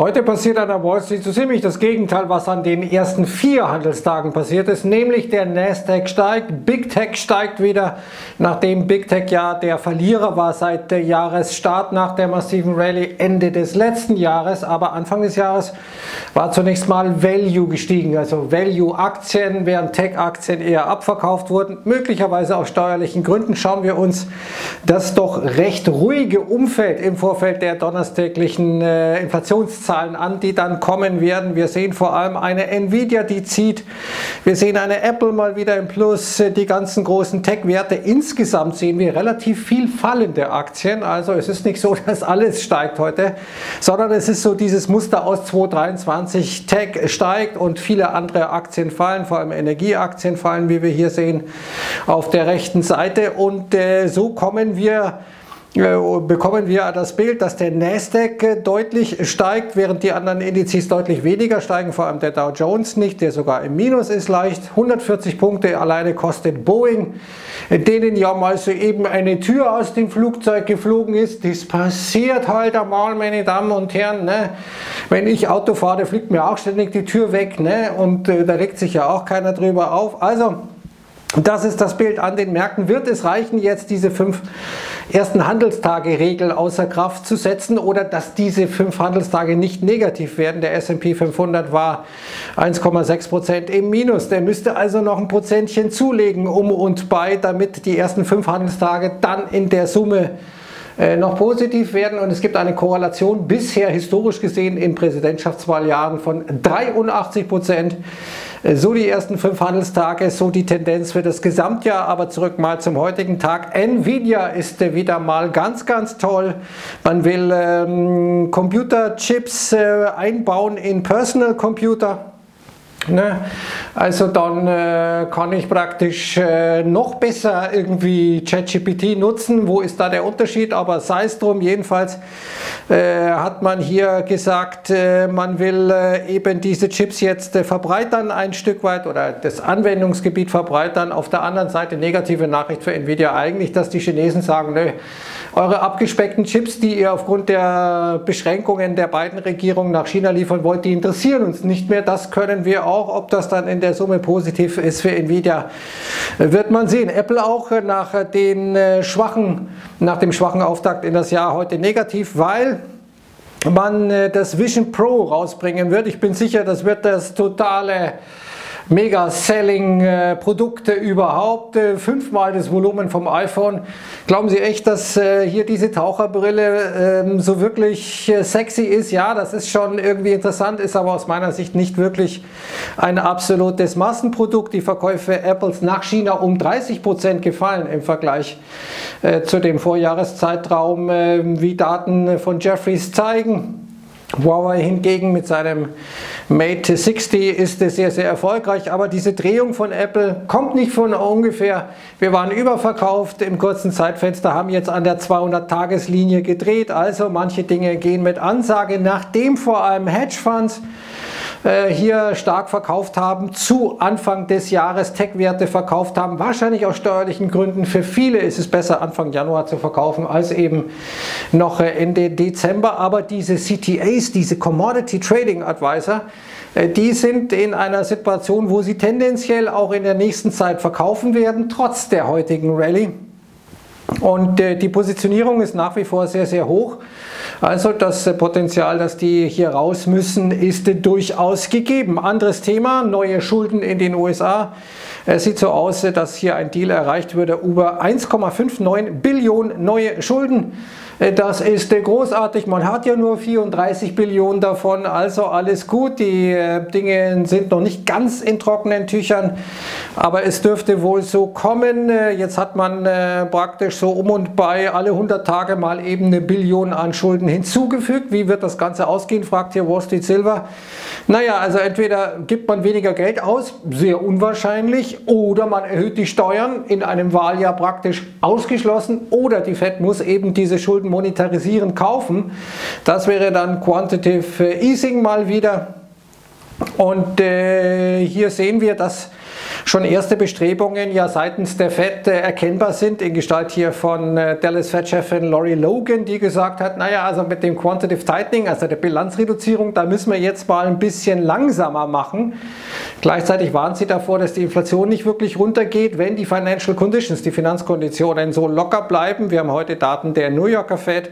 Heute passiert an der Wall Street so ziemlich das Gegenteil, was an den ersten 4 Handelstagen passiert ist, nämlich der Nasdaq steigt, Big Tech steigt wieder, nachdem Big Tech ja der Verlierer war seit der Jahresstart nach der massiven Rallye Ende des letzten Jahres, aber Anfang des Jahres war zunächst mal Value gestiegen, also Value-Aktien, während Tech-Aktien eher abverkauft wurden, möglicherweise aus steuerlichen Gründen. Schauen wir uns das doch recht ruhige Umfeld im Vorfeld der donnerstäglichen Inflationszahlen an, die dann kommen werden. Wir sehen vor allem eine Nvidia, die zieht. Wir sehen eine Apple mal wieder im Plus. Die ganzen großen Tech-Werte insgesamt sehen wir relativ viel fallende Aktien. Also es ist nicht so, dass alles steigt heute, sondern es ist so dieses Muster aus 2023. Tech steigt und viele andere Aktien fallen, vor allem Energieaktien fallen, wie wir hier sehen, auf der rechten Seite. Und so bekommen wir das Bild, dass der Nasdaq deutlich steigt, während die anderen Indizes deutlich weniger steigen, vor allem der Dow Jones nicht, der sogar im Minus ist leicht. 140 Punkte alleine kostet Boeing, denen ja mal soeben eine Tür aus dem Flugzeug geflogen ist. Das passiert halt einmal, meine Damen und Herren, ne? Wenn ich Auto fahre, fliegt mir auch ständig die Tür weg, ne? Und da regt sich ja auch keiner drüber auf. Also das ist das Bild an den Märkten. Wird es reichen, jetzt diese 5 ersten Handelstage-Regel außer Kraft zu setzen oder dass diese 5 Handelstage nicht negativ werden? Der S&P 500 war 1,6% im Minus. Der müsste also noch ein Prozentchen zulegen um und bei, damit die ersten 5 Handelstage dann in der Summe noch positiv werden. Und es gibt eine Korrelation bisher historisch gesehen in Präsidentschaftswahljahren von 83%. So die ersten 5 Handelstage, so die Tendenz für das Gesamtjahr. Aber zurück mal zum heutigen Tag. Nvidia ist wieder mal ganz, ganz toll. Man will Computerchips einbauen in Personal Computer. Ne? Also dann kann ich praktisch noch besser irgendwie ChatGPT nutzen. Wo ist da der Unterschied? Aber sei es drum, jedenfalls hat man hier gesagt, man will eben diese Chips jetzt verbreitern ein Stück weit oder das Anwendungsgebiet verbreitern. Auf der anderen Seite negative Nachricht für Nvidia eigentlich, dass die Chinesen sagen, nö, eure abgespeckten Chips, die ihr aufgrund der Beschränkungen der beiden Regierungen nach China liefern wollt, die interessieren uns nicht mehr. Das können wir auch. Ob das dann in der Summe positiv ist für Nvidia, wird man sehen. Apple auch nach dem schwachen Auftakt in das Jahr heute negativ, weil man das Vision Pro rausbringen wird. Ich bin sicher, das wird das totale Mega-Selling-Produkte überhaupt, 5-mal das Volumen vom iPhone. Glauben Sie echt, dass hier diese Taucherbrille so wirklich sexy ist? Ja, das ist schon irgendwie interessant, ist aber aus meiner Sicht nicht wirklich ein absolutes Massenprodukt. Die Verkäufe Apples nach China um 30% gefallen im Vergleich zu dem Vorjahreszeitraum, wie Daten von Jefferies zeigen. Huawei hingegen mit seinem Mate 60 ist sehr, sehr erfolgreich, aber diese Drehung von Apple kommt nicht von ungefähr. Wir waren überverkauft im kurzen Zeitfenster, haben jetzt an der 200-Tages-Linie gedreht, also manche Dinge gehen mit Ansage, nachdem vor allem Hedgefonds hier stark verkauft haben, zu Anfang des Jahres Tech-Werte verkauft haben, wahrscheinlich aus steuerlichen Gründen. Für viele ist es besser, Anfang Januar zu verkaufen, als eben noch Ende Dezember. Aber diese CTAs, diese Commodity Trading Advisor, die sind in einer Situation, wo sie tendenziell auch in der nächsten Zeit verkaufen werden, trotz der heutigen Rallye. Und die Positionierung ist nach wie vor sehr, sehr hoch. Also das Potenzial, dass die hier raus müssen, ist durchaus gegeben. Anderes Thema, neue Schulden in den USA. Es sieht so aus, dass hier ein Deal erreicht würde über 1,59 Billionen neue Schulden. Das ist großartig, man hat ja nur 34 Billionen davon, also alles gut. Die Dinge sind noch nicht ganz in trockenen Tüchern, aber es dürfte wohl so kommen. Jetzt hat man praktisch so um und bei alle 100 Tage mal eben eine Billion an Schulden hinzugefügt. Wie wird das Ganze ausgehen, fragt hier Wall Street Silver. Naja, also entweder gibt man weniger Geld aus, sehr unwahrscheinlich, oder man erhöht die Steuern, in einem Wahljahr praktisch ausgeschlossen, oder die Fed muss eben diese Schulden monetarisieren, kaufen. Das wäre dann Quantitative Easing mal wieder. Und hier sehen wir, dass schon erste Bestrebungen ja seitens der Fed erkennbar sind, in Gestalt hier von Dallas Fed-Chefin Lori Logan, die gesagt hat, naja, also mit dem Quantitative Tightening, also der Bilanzreduzierung, da müssen wir jetzt mal ein bisschen langsamer machen. Gleichzeitig warnt sie davor, dass die Inflation nicht wirklich runtergeht, wenn die Financial Conditions, die Finanzkonditionen so locker bleiben. Wir haben heute Daten der New Yorker Fed,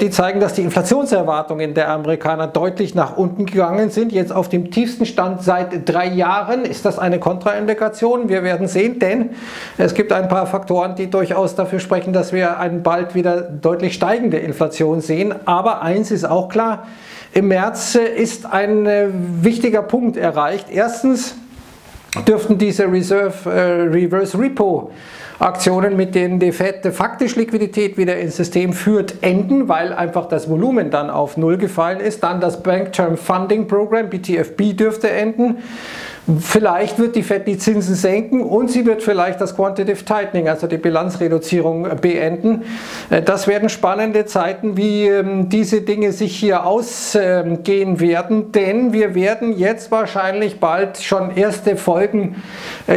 die zeigen, dass die Inflationserwartungen der Amerikaner deutlich nach unten gegangen sind, jetzt auf dem tiefsten Stand seit 3 Jahren. Ist das eine Kontraindikation? Wir werden sehen, denn es gibt ein paar Faktoren, die durchaus dafür sprechen, dass wir bald wieder deutlich steigende Inflation sehen. Aber eins ist auch klar, im März ist ein wichtiger Punkt erreicht. Erstens dürften diese Reverse Repo Aktionen, mit denen die Fed faktisch Liquidität wieder ins System führt, enden, weil einfach das Volumen dann auf Null gefallen ist. Dann das Bank Term Funding Program, BTFP, dürfte enden. Vielleicht wird die Fed die Zinsen senken und sie wird vielleicht das Quantitative Tightening, also die Bilanzreduzierung, beenden. Das werden spannende Zeiten, wie diese Dinge sich hier ausgehen werden, denn wir werden jetzt wahrscheinlich bald schon erste Folgen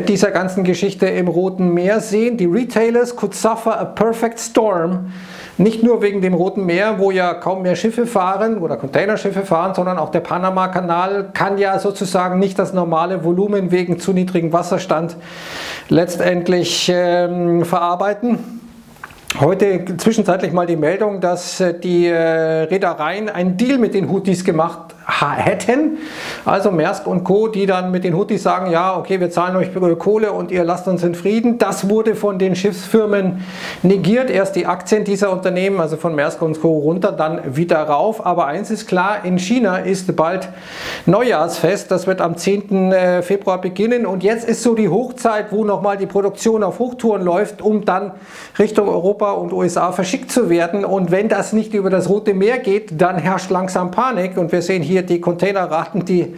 dieser ganzen Geschichte im Roten Meer sehen. Die Retailers could suffer a perfect storm. Nicht nur wegen dem Roten Meer, wo ja kaum mehr Schiffe fahren oder Containerschiffe fahren, sondern auch der Panama-Kanal kann ja sozusagen nicht das normale Volumen wegen zu niedrigem Wasserstand letztendlich verarbeiten. Heute zwischenzeitlich mal die Meldung, dass die Reedereien einen Deal mit den Houthis gemacht hätten. Also Maersk und Co., die dann mit den Houthis sagen, ja, okay, wir zahlen euch Kohle und ihr lasst uns in Frieden. Das wurde von den Schiffsfirmen negiert. Erst die Aktien dieser Unternehmen, also von Maersk und Co. runter, dann wieder rauf. Aber eins ist klar, in China ist bald Neujahrsfest. Das wird am 10. Februar beginnen. Und jetzt ist so die Hochzeit, wo nochmal die Produktion auf Hochtouren läuft, um dann Richtung Europa und USA verschickt zu werden, und wenn das nicht über das Rote Meer geht, dann herrscht langsam Panik, und wir sehen hier die Containerraten, die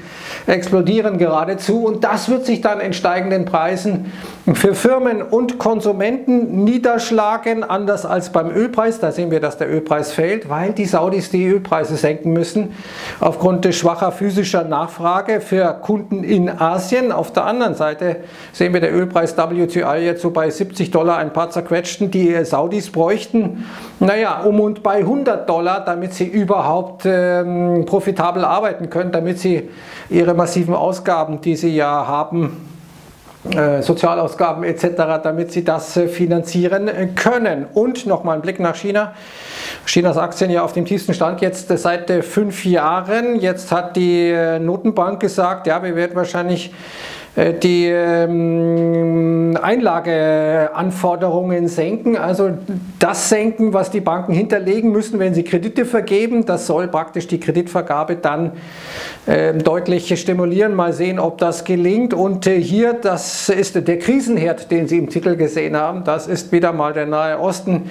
explodieren geradezu, und das wird sich dann in steigenden Preisen für Firmen und Konsumenten niederschlagen, anders als beim Ölpreis. Da sehen wir, dass der Ölpreis fällt, weil die Saudis die Ölpreise senken müssen aufgrund des schwacher physischer Nachfrage für Kunden in Asien. Auf der anderen Seite sehen wir, der Ölpreis WTI jetzt so bei $70, ein paar zerquetschten, die Saudis bräuchten, naja, und bei $100, damit sie überhaupt profitabel arbeiten können, damit sie ihre massiven Ausgaben, die sie ja haben, Sozialausgaben etc., damit sie das finanzieren können. Und nochmal ein Blick nach China. Chinas Aktien ja auf dem tiefsten Stand jetzt seit 5 Jahren. Jetzt hat die Notenbank gesagt, ja, wir werden wahrscheinlich die Einlageanforderungen senken, also das senken, was die Banken hinterlegen müssen, wenn sie Kredite vergeben. Das soll praktisch die Kreditvergabe dann deutlich stimulieren. Mal sehen, ob das gelingt. Und hier, das ist der Krisenherd, den Sie im Titel gesehen haben. Das ist wieder mal der Nahe Osten.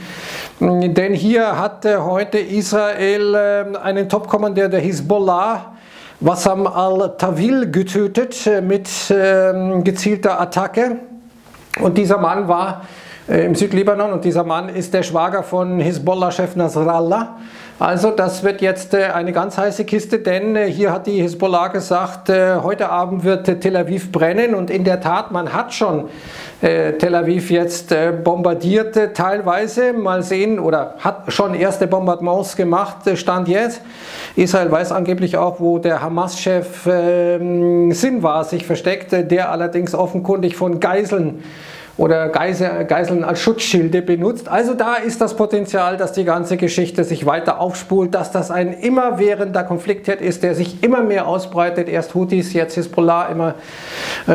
Denn hier hat heute Israel einen Topkommandeur der Hisbollah, Wasam al-Tawil, getötet mit gezielter Attacke, und dieser Mann war im Südlibanon, und dieser Mann ist der Schwager von Hisbollah-Chef Nasrallah. Also das wird jetzt eine ganz heiße Kiste, denn hier hat die Hisbollah gesagt, heute Abend wird Tel Aviv brennen, und in der Tat, man hat schon Tel Aviv jetzt bombardiert teilweise, mal sehen, oder hat schon erste Bombardements gemacht, Stand jetzt. Israel weiß angeblich auch, wo der Hamas-Chef Sinwar sich versteckt, der allerdings offenkundig von Geiseln oder Geiseln als Schutzschilde benutzt. Also da ist das Potenzial, dass die ganze Geschichte sich weiter aufspult, dass das ein immerwährender Konfliktherd ist, der sich immer mehr ausbreitet. Erst Houthis, jetzt Hisbollah, immer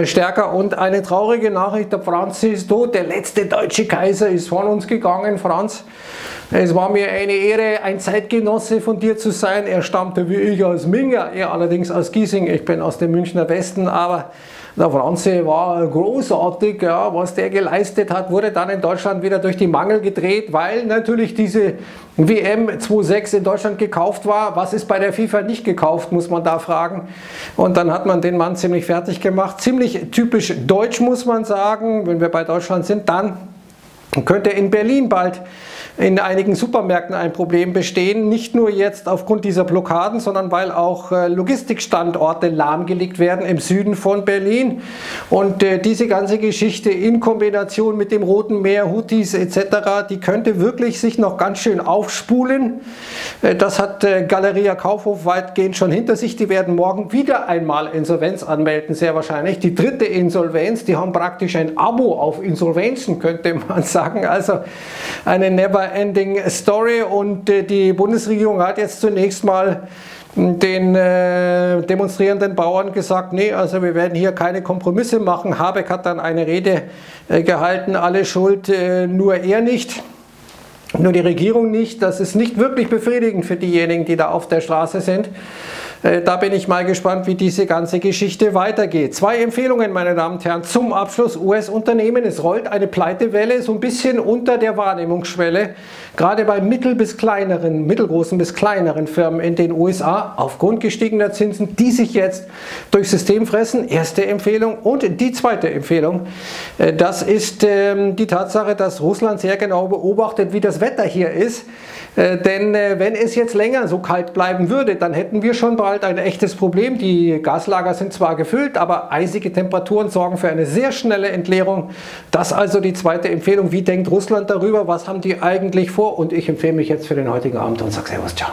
stärker. Und eine traurige Nachricht, der Franz ist tot, der letzte deutsche Kaiser ist von uns gegangen. Franz, es war mir eine Ehre, ein Zeitgenosse von dir zu sein. Er stammte wie ich aus Minga, er allerdings aus Giesing. Ich bin aus dem Münchner Westen, aber der Franz war großartig, ja, was der geleistet hat, wurde dann in Deutschland wieder durch die Mangel gedreht, weil natürlich diese WM 2006 in Deutschland gekauft war. Was ist bei der FIFA nicht gekauft, muss man da fragen. Und dann hat man den Mann ziemlich fertig gemacht. Ziemlich typisch deutsch, muss man sagen. Wenn wir bei Deutschland sind, dann könnte in Berlin bald in einigen Supermärkten ein Problem bestehen. Nicht nur jetzt aufgrund dieser Blockaden, sondern weil auch Logistikstandorte lahmgelegt werden im Süden von Berlin. Und diese ganze Geschichte in Kombination mit dem Roten Meer, Houthis etc., die könnte wirklich sich noch ganz schön aufspulen. Das hat Galeria Kaufhof weitgehend schon hinter sich. Die werden morgen wieder einmal Insolvenz anmelden, sehr wahrscheinlich. Die dritte Insolvenz, die haben praktisch ein Abo auf Insolvenzen, könnte man sagen. Also eine never-ending Story, und die Bundesregierung hat jetzt zunächst mal den demonstrierenden Bauern gesagt, nee, also wir werden hier keine Kompromisse machen. Habeck hat dann eine Rede gehalten, alle schuld, nur er nicht. Nur die Regierung nicht. Das ist nicht wirklich befriedigend für diejenigen, die da auf der Straße sind. Da bin ich mal gespannt, wie diese ganze Geschichte weitergeht. Zwei Empfehlungen, meine Damen und Herren, zum Abschluss. US-Unternehmen, es rollt eine Pleitewelle so ein bisschen unter der Wahrnehmungsschwelle, gerade bei mittelgroßen bis kleineren Firmen in den USA, aufgrund gestiegener Zinsen, die sich jetzt durchs System fressen. Erste Empfehlung. Und die zweite Empfehlung, das ist die Tatsache, dass Russland sehr genau beobachtet, wie das Wetter hier ist. Denn wenn es jetzt länger so kalt bleiben würde, dann hätten wir schon bald ein echtes Problem. Die Gaslager sind zwar gefüllt, aber eisige Temperaturen sorgen für eine sehr schnelle Entleerung. Das also die zweite Empfehlung. Wie denkt Russland darüber? Was haben die eigentlich vor? Und ich empfehle mich jetzt für den heutigen Abend und sage Servus, ciao.